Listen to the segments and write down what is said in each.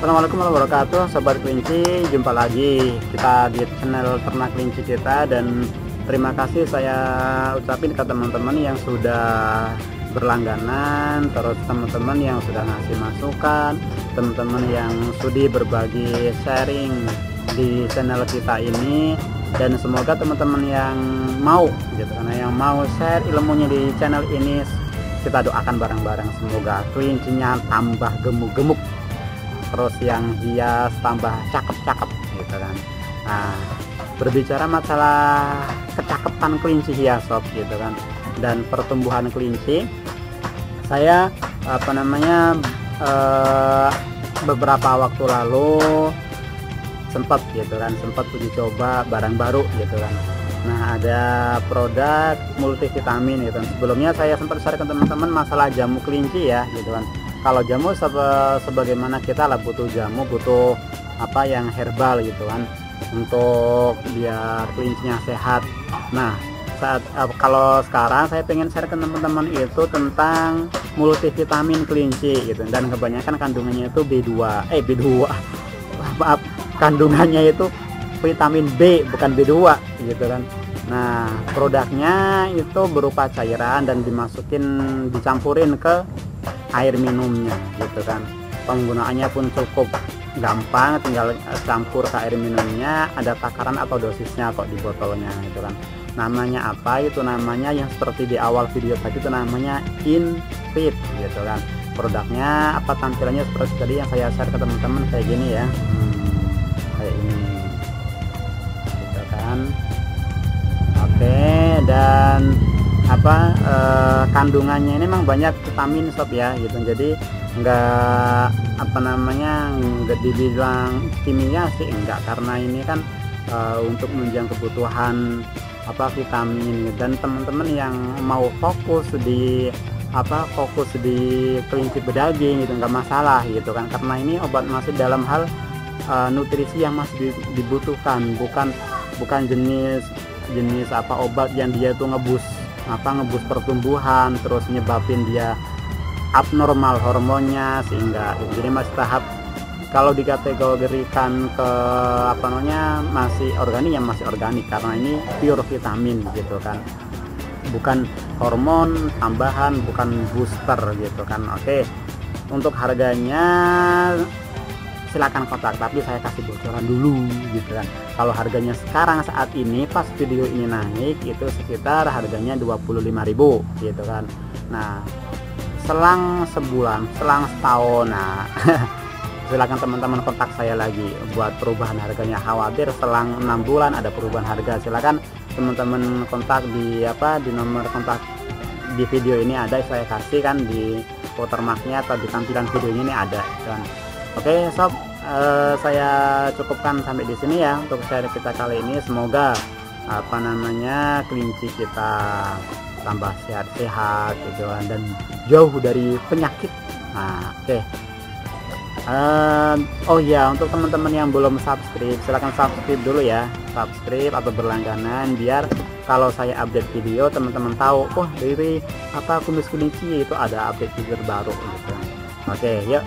Assalamualaikum warahmatullahi wabarakatuh, sobat kelinci. Jumpa lagi kita di channel ternak kelinci kita, dan terima kasih saya ucapin ke teman-teman yang sudah berlangganan, terus teman-teman yang sudah ngasih masukan, teman-teman yang sudi berbagi sharing di channel kita ini. Dan semoga teman-teman yang mau share ilmunya di channel ini, kita doakan bareng-bareng semoga kelincinya tambah gemuk-gemuk, terus yang hias tambah cakep-cakep gitu kan. Nah, berbicara masalah kecakepan kelinci hias sob gitu kan, dan pertumbuhan kelinci, saya beberapa waktu lalu sempat gitu kan, sempat uji coba barang baru gitu kan. Nah, ada produk multivitamin gitu kan. Sebelumnya saya sempat share ke teman-teman masalah jamu kelinci ya gitu kan. Kalau jamu sebagaimana kita lah butuh jamu, butuh apa yang herbal gitu kan, untuk biar kelincinya sehat. Nah, kalau sekarang saya pengen share ke teman-teman itu tentang multivitamin kelinci gitu, dan kebanyakan kandungannya itu kandungannya itu vitamin B, bukan B2 gitu kan. Nah, produknya itu berupa cairan dan dicampurin ke air minumnya gitu kan. Penggunaannya pun cukup gampang, tinggal campur ke air minumnya, ada takaran atau dosisnya kok di botolnya gitu kan. Namanya apa? Itu namanya yang seperti di awal video tadi, itu namanya Infit gitu kan. Produknya apa, tampilannya seperti tadi yang saya share ke teman-teman kayak gini ya, kayak ini gitu kan. Oke, dan kandungannya ini memang banyak vitamin sob ya gitu, jadi enggak enggak dibilang kimia sih enggak, karena ini kan untuk menunjang kebutuhan vitamin. Dan teman-teman yang mau fokus di kelinci bedaging gitu enggak masalah gitu kan, karena ini obat masih dalam hal nutrisi yang masih dibutuhkan, bukan jenis obat yang dia tuh ngebus pertumbuhan terus nyebabin dia abnormal hormonnya sehingga jadi masih tahap, kalau dikategorikan ke masih organik, karena ini pure vitamin gitu kan, bukan hormon tambahan, bukan booster gitu kan. Oke, untuk harganya silakan kontak, tapi saya kasih bocoran dulu gitu kan. Kalau harganya sekarang saat ini pas video ini naik itu sekitar harganya 25.000 gitu kan. Nah, selang sebulan, selang setahun, nah silakan teman-teman kontak saya lagi buat perubahan harganya. Khawatir selang 6 bulan ada perubahan harga, silakan teman-teman kontak di di nomor kontak di video ini ada, saya kasih kan di watermarknya atau di tampilan videonya ini ada kan. Oke sob, saya cukupkan sampai di sini ya untuk share kita kali ini. Semoga kelinci kita tambah sehat-sehat gitu, dan jauh dari penyakit. Nah, oke. Oh ya, untuk teman-teman yang belum subscribe, silahkan subscribe dulu ya, subscribe atau berlangganan biar kalau saya update video teman-teman tahu, oh dari Kumis Kelinci itu ada update video baru gitu. Oke, yuk.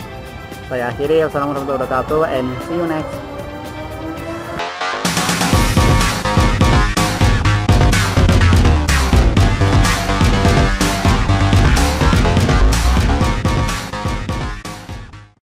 Saya akhiri, wassalamualaikum warahmatullahi wabarakatuh, and see you next.